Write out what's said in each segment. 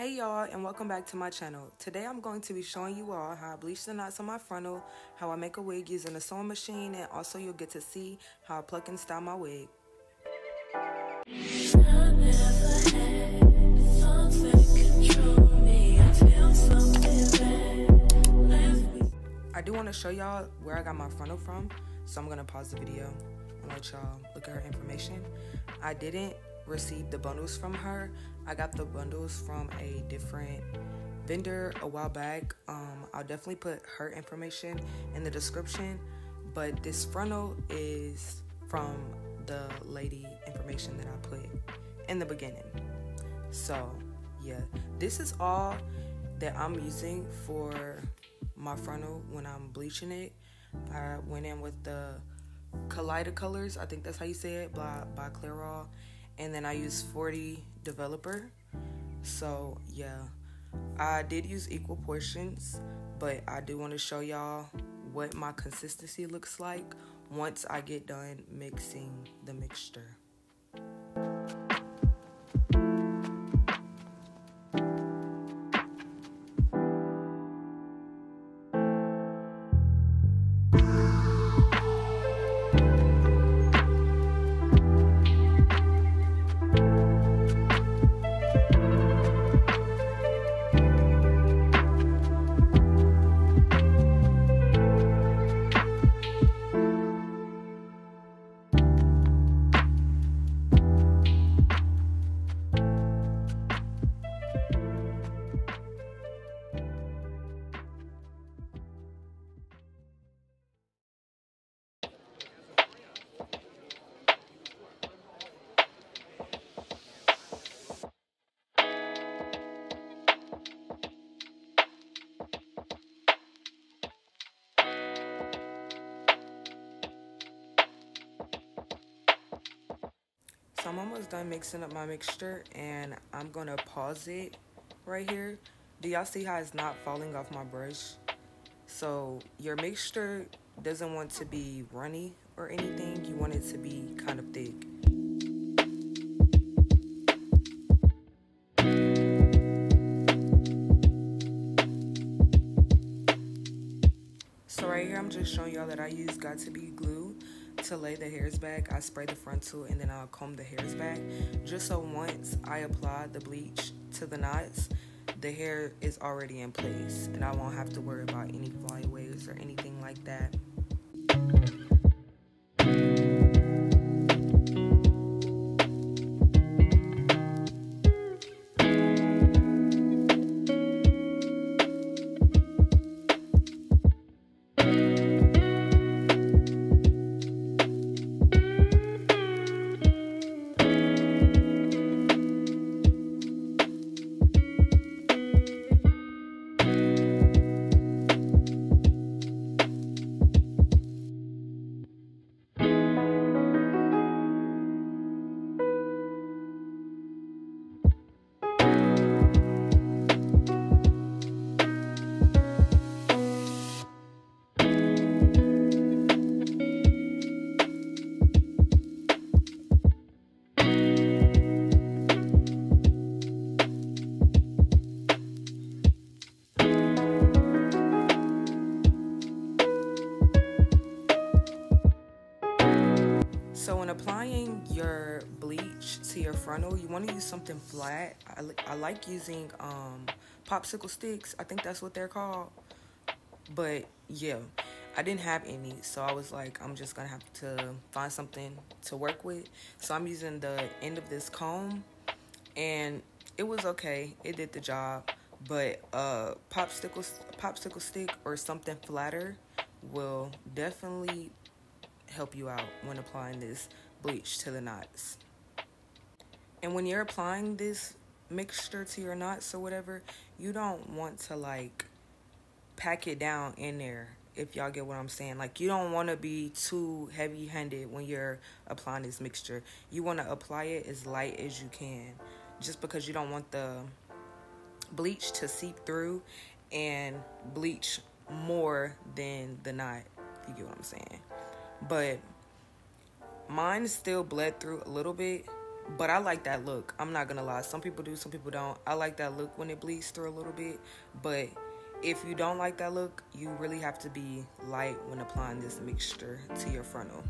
Hey y'all, and welcome back to my channel. Today I'm going to be showing you all how I bleach the knots on my frontal, how I make a wig using a sewing machine, and also you'll get to see how I pluck and style my wig. I do want to show y'all where I got my frontal from, so I'm going to pause the video and let y'all look at her information. I didn't received the bundles from her. I got the bundles from a different vendor a while back. I'll definitely put her information in the description, but this frontal is from the lady information that I put in the beginning. So yeah, this is all that I'm using for my frontal when I'm bleaching it. I went in with the Kaleida colors, I think that's how you say it, by Clairol. And then I use 40 developer. So yeah, I did use equal portions, but I do want to show y'all what my consistency looks like once I get done mixing the mixture. So I'm almost done mixing up my mixture, and I'm gonna pause it right here. Do y'all see how it's not falling off my brush? So your mixture doesn't want to be runny or anything. You want it to be kind of thick. So right here, I'm just showing y'all that I use Got To Be glue to lay the hairs back. I spray the frontal and then I'll comb the hairs back, just so once I apply the bleach to the knots, the hair is already in place and I won't have to worry about any flyaways or anything like that. So when applying your bleach to your frontal, you want to use something flat. I like using popsicle sticks. I think that's what they're called. But yeah, I didn't have any. So I was like, I'm just going to have to find something to work with. So I'm using the end of this comb. And it was okay. It did the job. But popsicle stick or something flatter will definitely help you out when applying this bleach to the knots. And when you're applying this mixture to your knots or whatever, you don't want to like pack it down in there, if y'all get what I'm saying. Like, you don't want to be too heavy-handed when you're applying this mixture. You want to apply it as light as you can, just because you don't want the bleach to seep through and bleach more than the knot, if you get what I'm saying. But mine still bled through a little bit, But I like that look. I'm not gonna lie. Some people do, some people don't. I like that look when it bleeds through a little bit. But if you don't like that look, you really have to be light when applying this mixture to your frontal.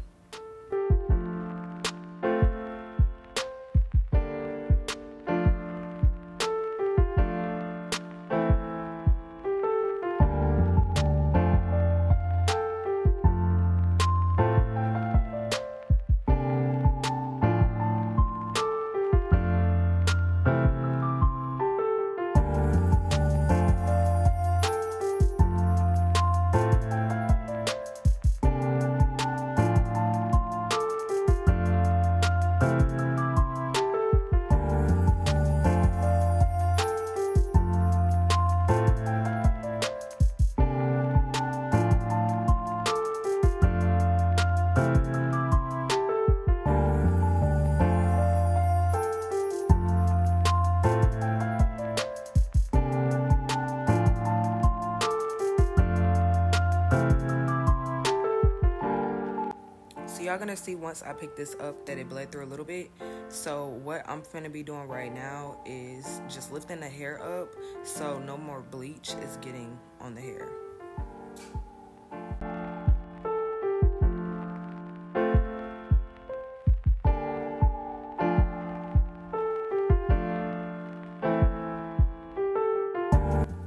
Y'all gonna see once I pick this up that it bled through a little bit. So what I'm finna be doing right now is just lifting the hair up so no more bleach is getting on the hair.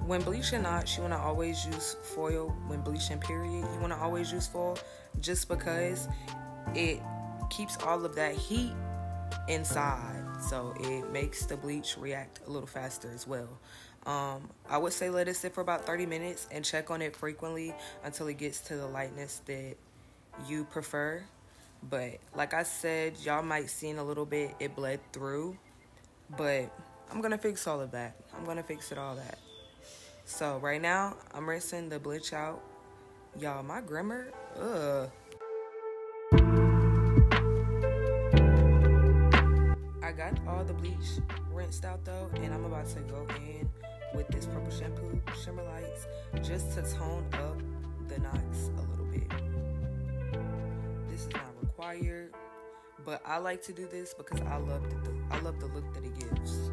When bleaching knots, you want to always use foil. When bleaching period, you want to always use foil, just because it keeps all of that heat inside, so it makes the bleach react a little faster as well. I would say let it sit for about 30 minutes and check on it frequently until it gets to the lightness that you prefer. But like I said, y'all might see in a little bit it bled through, but I'm gonna fix all of that. I'm gonna fix it all that. So right now I'm rinsing the bleach out. Y'all, my grammar, ugh. I got all the bleach rinsed out though, and I'm about to go in with this purple shampoo, Shimmer Lights, just to tone up the knots a little bit. This is not required, but I like to do this because I love the look that it gives.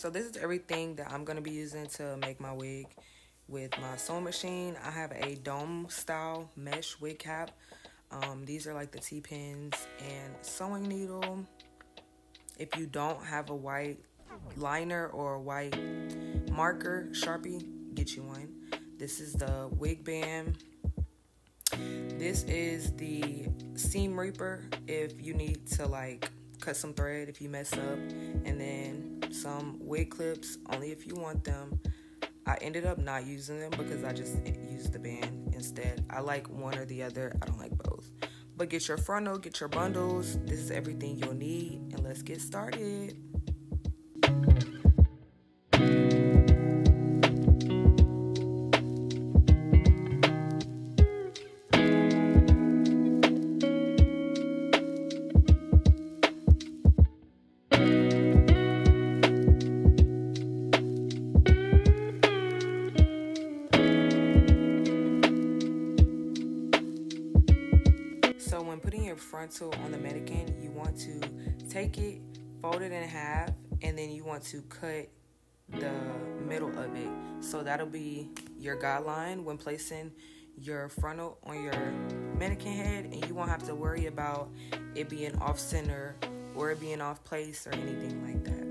So this is everything that I'm going to be using to make my wig with my sewing machine. I have a dome style mesh wig cap. These are like the T-pins and sewing needle. If you don't have a white liner or a white marker, Sharpie, get you one. This is the wig band. This is the seam reaper if you need to like cut some thread if you mess up, and then some wig clips, only if you want them. I ended up not using them because I just used the band instead. I like one or the other, I don't like both. But get your frontal, get your bundles. This is everything you'll need, and let's get started. frontal on the mannequin, you want to take it, fold it in half, and then you want to cut the middle of it. So that'll be your guideline when placing your frontal on your mannequin head, and you won't have to worry about it being off center or it being off place or anything like that.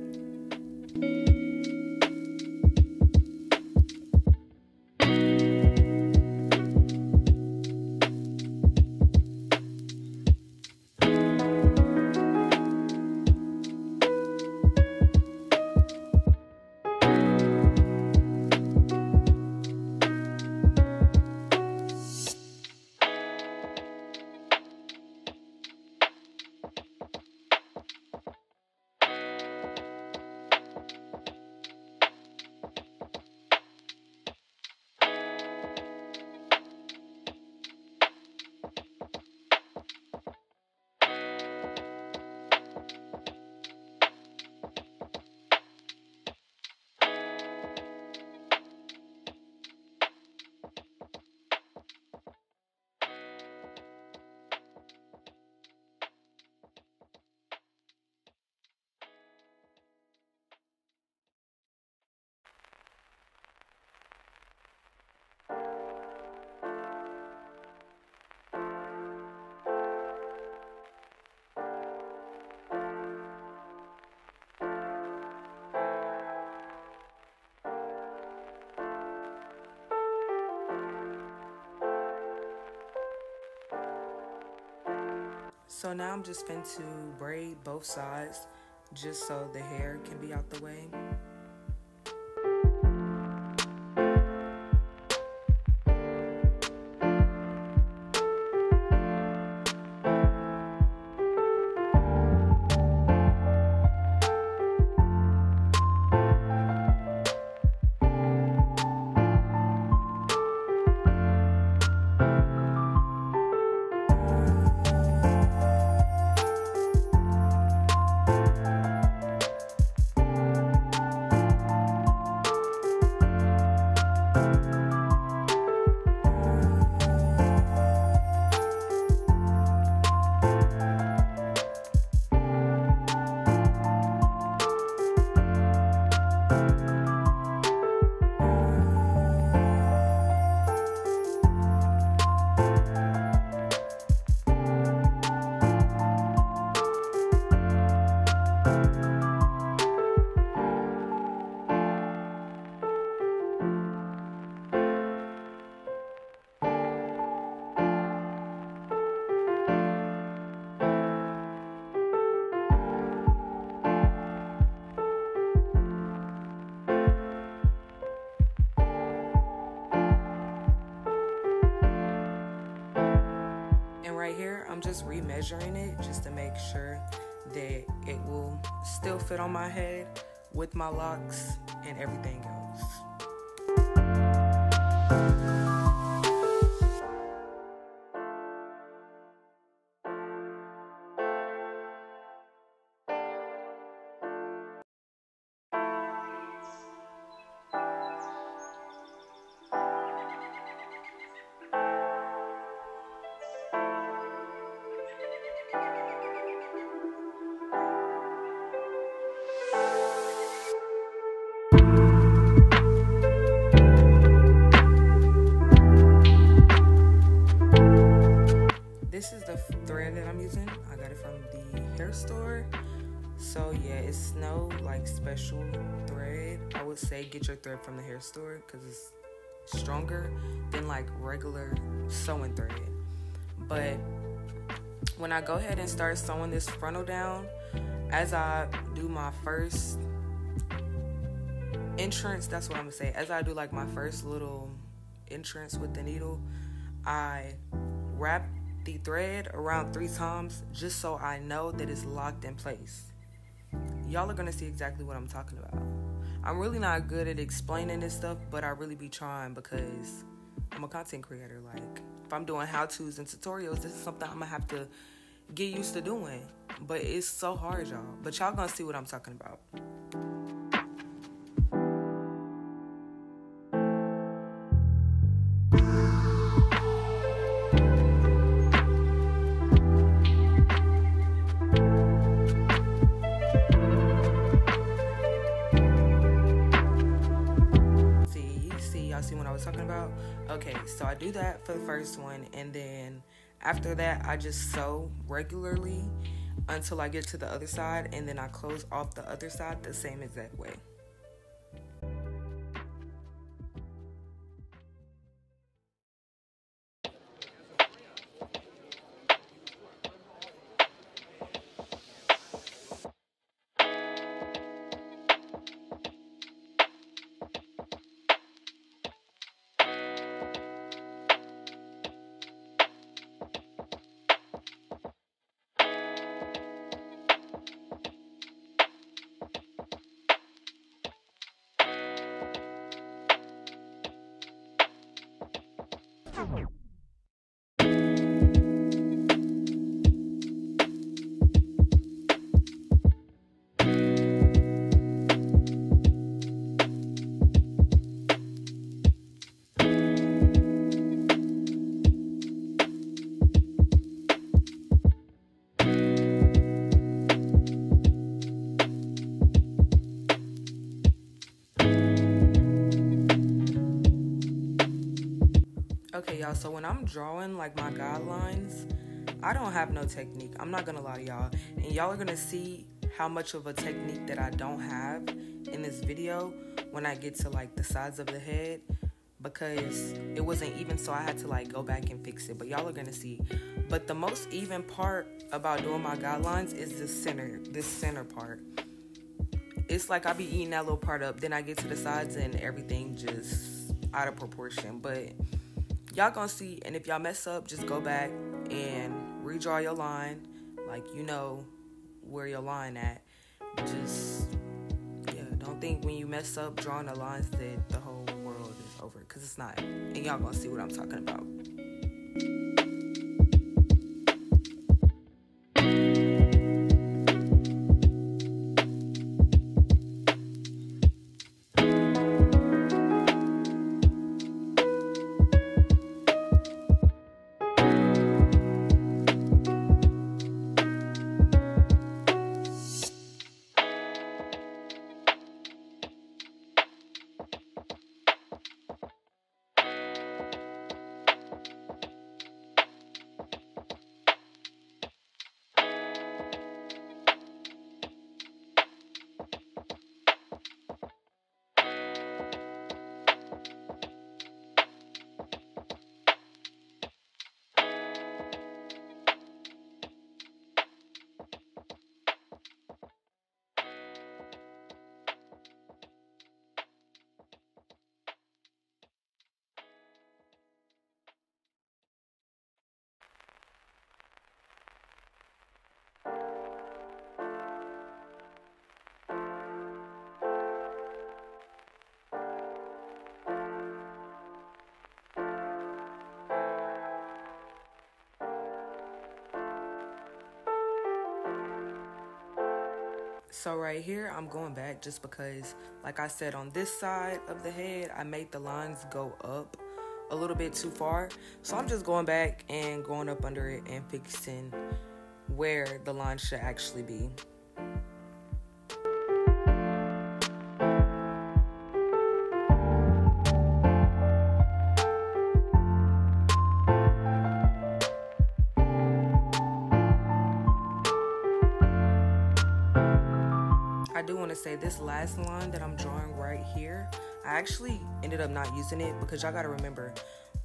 So now I'm just going to braid both sides just so the hair can be out the way. I'm just re-measuring it just to make sure that it will still fit on my head with my locks and everything else. This is the thread that I'm using. I got it from the hair store. So yeah, it's no like special thread. I would say get your thread from the hair store because it's stronger than like regular sewing thread. But when I go ahead and start sewing this frontal down, as I do my first entrance, that's what I'm gonna say. As I do like my first little entrance with the needle, I wrap the thread around 3 times just so I know that it's locked in place. Y'all are gonna see exactly what I'm talking about. I'm really not good at explaining this stuff, but I really be trying because I'm a content creator. Like if I'm doing how-tos and tutorials, this is something I'm gonna have to get used to doing, but it's so hard, y'all. But y'all gonna see what I'm talking about. what I was talking about? Okay, so I do that for the first one, and then after that I just sew regularly until I get to the other side, and then I close off the other side the same exact way. Okay, y'all, so when I'm drawing, like, my guidelines, I don't have no technique. I'm not gonna lie to y'all. And y'all are gonna see how much of a technique that I don't have in this video when I get to, like, the sides of the head, because it wasn't even, so I had to, like, go back and fix it. But y'all are gonna see. But the most even part about doing my guidelines is this center part. It's like I be eating that little part up, then I get to the sides and everything just out of proportion. But y'all gonna see, and if y'all mess up, just go back and redraw your line, like, you know where your line at. Just, yeah, don't think when you mess up drawing a line that the whole world is over, because it's not. And y'all gonna see what I'm talking about. So right here, I'm going back just because, like I said, on this side of the head, I made the lines go up a little bit too far. So I'm just going back and going up under it and fixing where the line should actually be. This last line that I'm drawing right here, I actually ended up not using it because y'all gotta remember,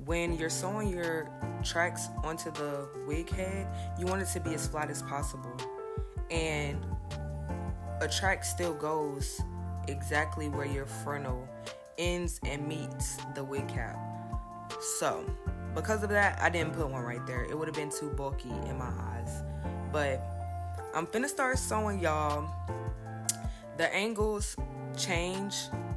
when you're sewing your tracks onto the wig head, you want it to be as flat as possible, and a track still goes exactly where your frontal ends and meets the wig cap. So because of that, I didn't put one right there. It would have been too bulky in my eyes. But I'm finna start sewing, y'all. The angles change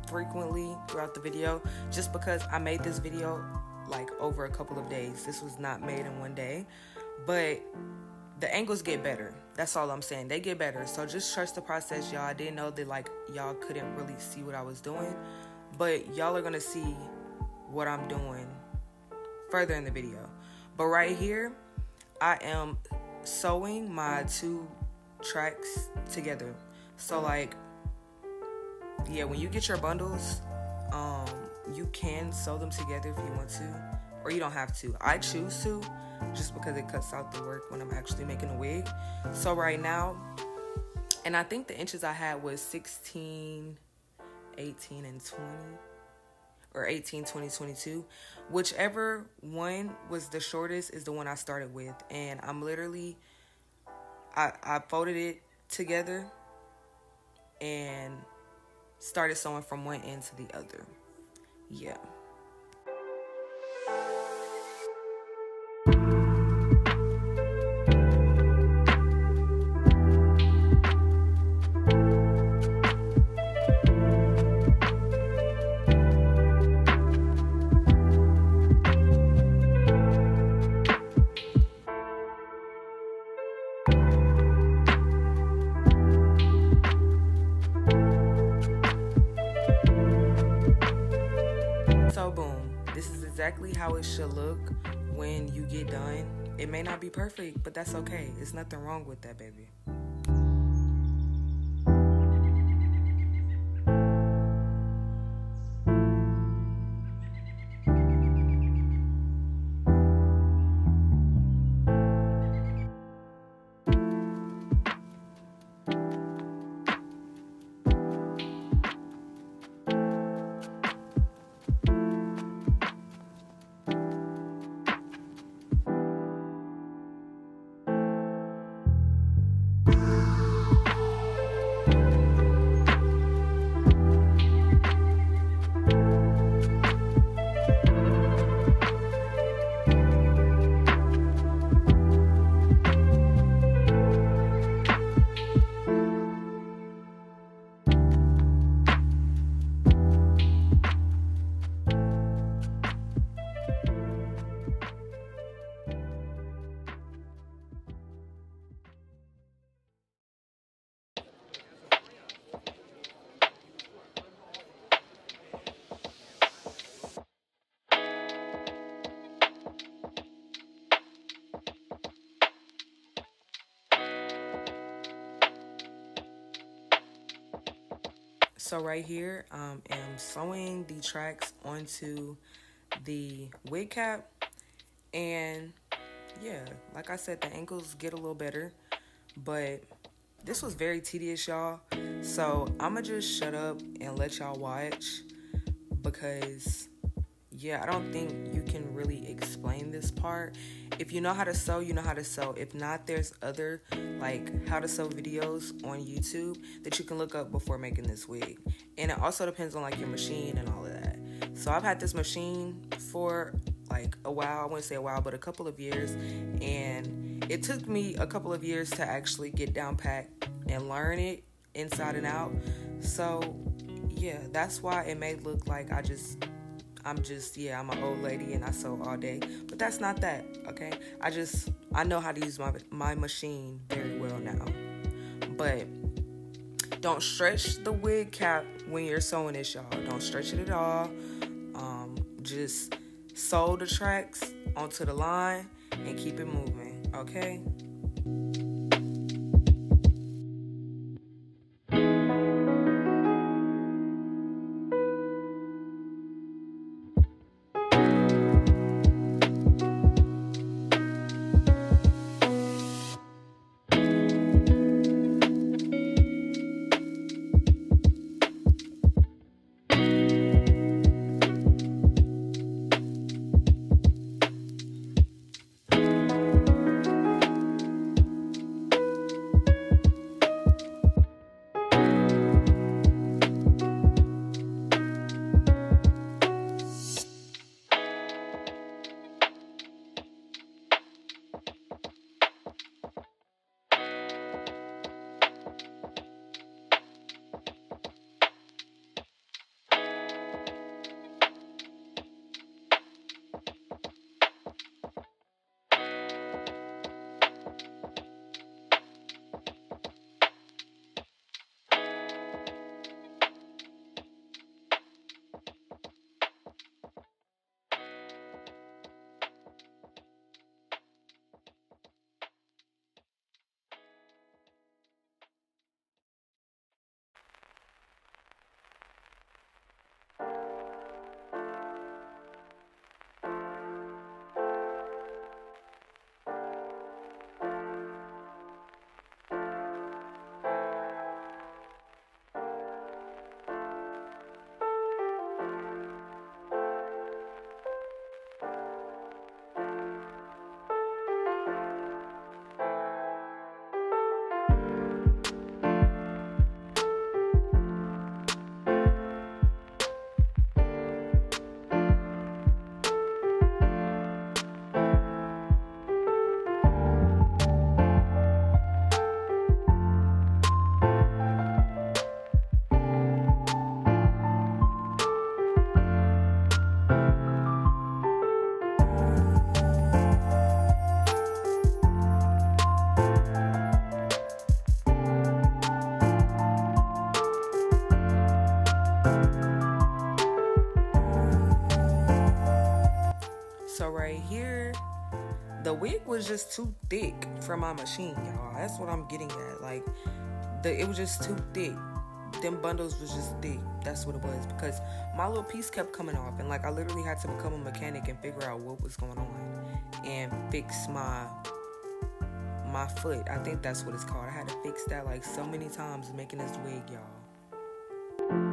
frequently throughout the video just because I made this video like over a couple of days. This was not made in one day, but the angles get better. That's all I'm saying. They get better. So just trust the process, y'all. I didn't know that, like, y'all couldn't really see what I was doing, but y'all are gonna see what I'm doing further in the video. But right here, I am sewing my two tracks together. So, like, yeah, when you get your bundles, you can sew them together if you want to, or you don't have to. I choose to, just because it cuts out the work when I'm actually making a wig. So right now, and I think the inches I had was 16, 18, and 20, or 18, 20, 22. Whichever one was the shortest is the one I started with. And I'm literally, I folded it together and started sewing from one end to the other. Yeah. How it should look when you get done. It may not be perfect, but that's okay. There's nothing wrong with that, baby. So right here, I am sewing the tracks onto the wig cap, and yeah, like I said, the angles get a little better, but this was very tedious, y'all, so I'ma just shut up and let y'all watch, because yeah, I don't think you can really explain this part. If you know how to sew, you know how to sew. If not, there's other, like, how to sew videos on YouTube that you can look up before making this wig. And it also depends on, like, your machine and all of that. So I've had this machine for, like, a while. I wouldn't say a while, but a couple of years. And it took me a couple of years to actually get down pat and learn it inside and out. So, yeah, that's why it may look like I'm an old lady and I sew all day, but that's not that, okay? I know how to use my machine very well now. But don't stretch the wig cap when you're sewing this, y'all. Don't stretch it at all. Just sew the tracks onto the line and keep it moving, okay? The wig was just too thick for my machine, y'all. That's what I'm getting at. Like, it was just too thick. Them bundles was just thick. That's what it was, because my little piece kept coming off, and like I literally had to become a mechanic and figure out what was going on and fix my foot. I think that's what it's called. I had to fix that like so many times making this wig, y'all.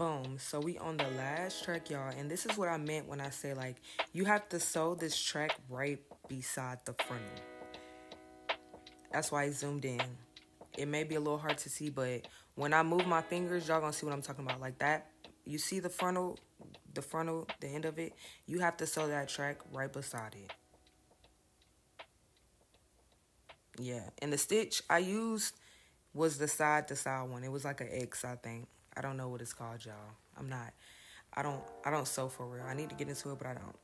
Boom. So we on the last track, y'all. And this is what I meant when I say, like, you have to sew this track right beside the frontal. That's why I zoomed in. It may be a little hard to see, but when I move my fingers, y'all gonna see what I'm talking about. Like that, you see the frontal, the end of it. You have to sew that track right beside it. Yeah, and the stitch I used was the side-to-side one. It was like an X, I think. I don't know what it's called, y'all. I don't sew for real. I need to get into it, but I don't.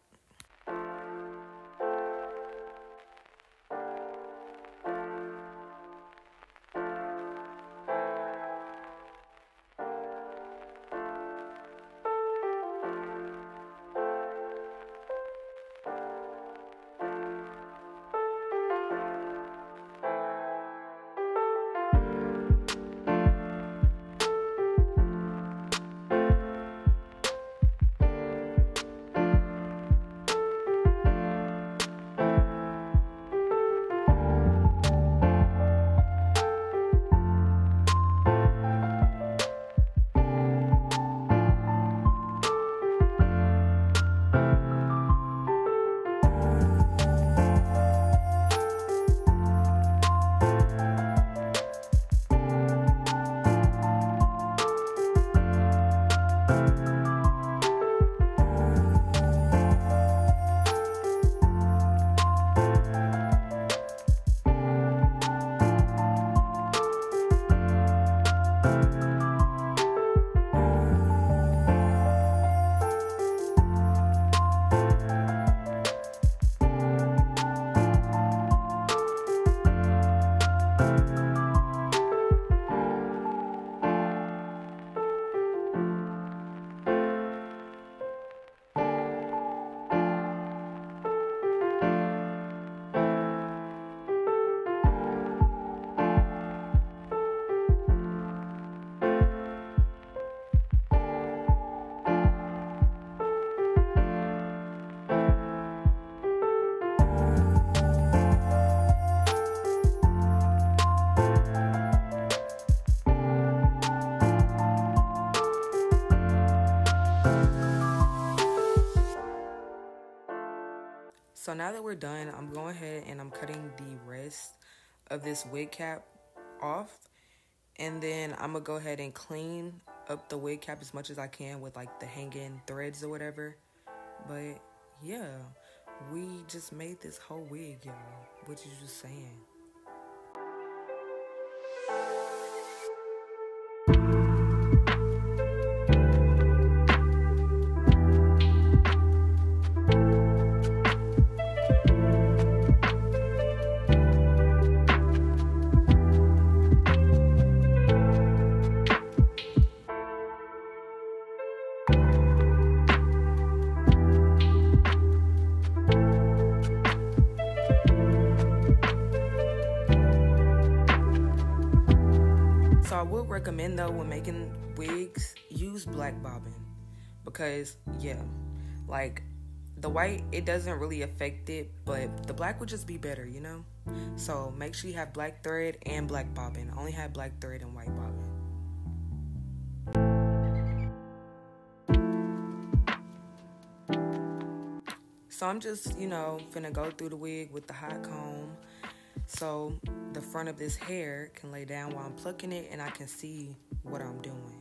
So now that we're done, I'm going ahead and I'm cutting the rest of this wig cap off. And then I'm going to go ahead and clean up the wig cap as much as I can with like the hanging threads or whatever. But yeah, we just made this whole wig, y'all. What you just saying? Recommend though, when making wigs, use black bobbin, because yeah, like the white, it doesn't really affect it, but the black would just be better, you know. So make sure you have black thread and black bobbin. I only had black thread and white bobbin. So I'm just, you know, finna go through the wig with the hot comb so the front of this hair can lay down while I'm plucking it and I can see what I'm doing.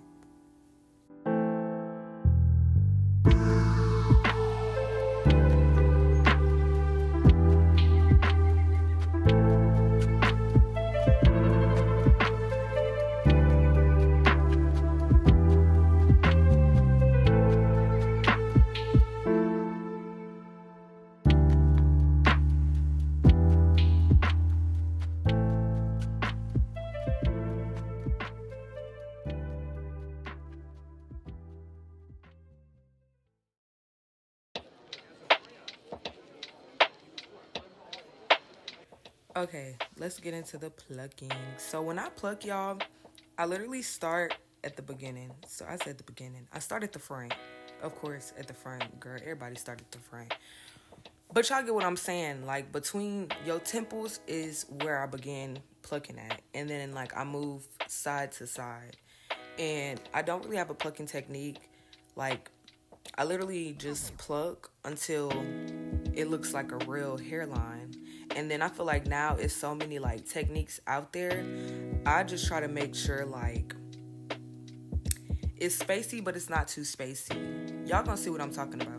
Okay, let's get into the plucking. So when I pluck, y'all, I literally start at the beginning. So I said the beginning. I start at the front. Of course, at the front, girl. Everybody start at the front. But y'all get what I'm saying. Like, between your temples is where I begin plucking at. And then, like, I move side to side. And I don't really have a plucking technique. Like, I literally just pluck until it looks like a real hairline. And then I feel like now it's so many, like, techniques out there. I just try to make sure, like, it's spacey, but it's not too spacey. Y'all gonna see what I'm talking about.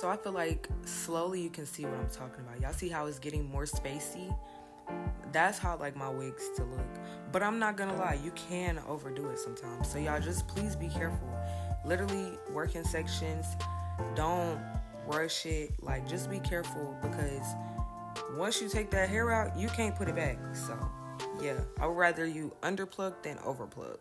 So I feel like slowly you can see what I'm talking about. Y'all see how it's getting more spacey? That's how I like my wigs to look. But I'm not gonna lie, you can overdo it sometimes. So y'all just please be careful. Literally work in sections. Don't rush it. Like, just be careful, because once you take that hair out, you can't put it back. So yeah, I would rather you underplug than overplug.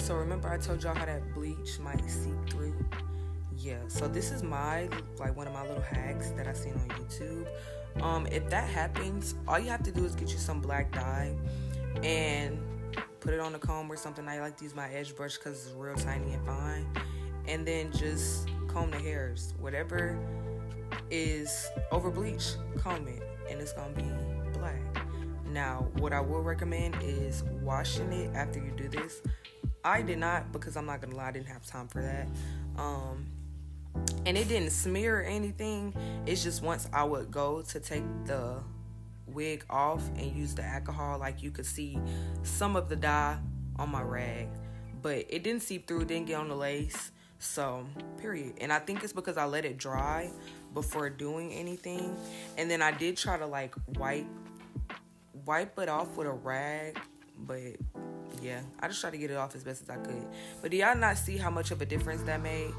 So remember I told y'all how that bleach might seep through? yeah, so this is my, like, one of my little hacks that I seen on YouTube. If that happens, all you have to do is get you some black dye and put it on a comb or something. I like to use my edge brush because it's real tiny and fine, and then just comb the hairs. Whatever is over bleach, comb it, and it's gonna be black. Now, what I will recommend is washing it after you do this. I did not, because I'm not gonna lie, I didn't have time for that. And it didn't smear or anything. It's just once I would go to take the wig off and use the alcohol, like, you could see some of the dye on my rag, but it didn't seep through, didn't get on the lace, so period. And I think it's because I let it dry before doing anything. And then I did try to, like, wipe it off with a rag, but yeah, I just tried to get it off as best as I could. But do y'all not see how much of a difference that made?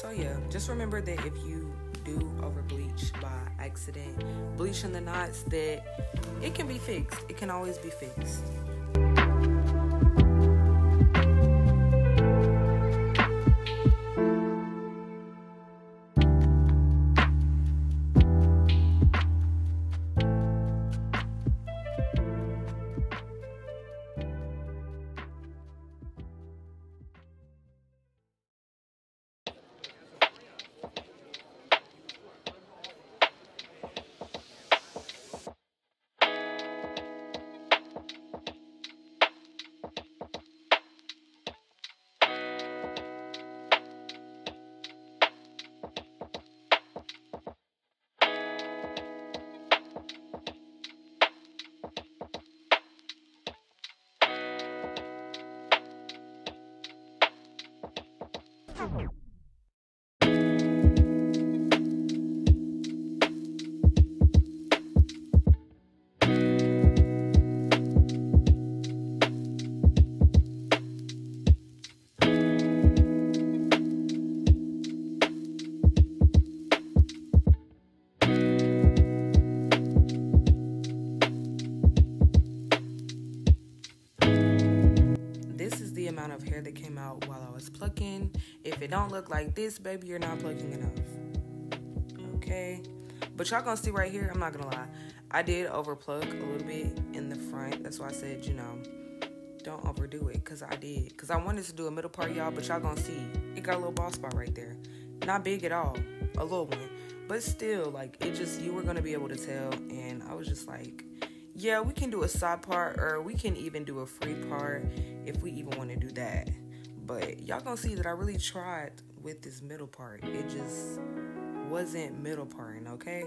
So yeah, just remember that if you do over bleach by accident, bleaching the knots, that it can be fixed. It can always be fixed. That came out while I was plucking. If it don't look like this, baby, you're not plucking enough, okay? But y'all gonna see right here, I'm not gonna lie, I did over pluck a little bit in the front. That's why I said, you know, don't overdo it, because I did, because I wanted to do a middle part, y'all, but y'all gonna see it got a little bald spot right there. Not big at all, a little one, but still, like, it just, you were gonna be able to tell. And I was just like, yeah, we can do a side part, or we can even do a free part if we even want to do that. But y'all gonna see that I really tried with this middle part. It just wasn't middle parting, okay?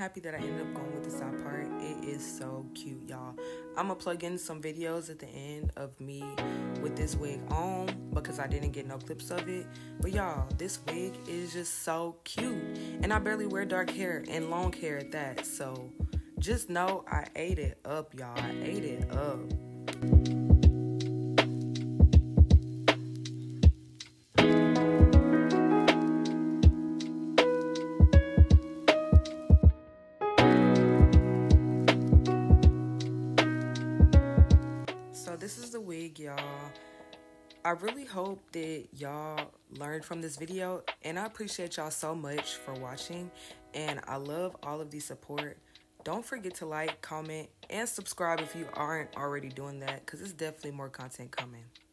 happy that I ended up going with the side part. It is so cute, y'all. I'm gonna plug in some videos at the end of me with this wig on because I didn't get no clips of it. But y'all, this wig is just so cute. And I barely wear dark hair and long hair at that. So just know I ate it up, y'all. I ate it up. This is the wig, y'all. I really hope that y'all learned from this video, and I appreciate y'all so much for watching, and I love all of the support. Don't forget to like, comment, and subscribe if you aren't already doing that, because there's definitely more content coming.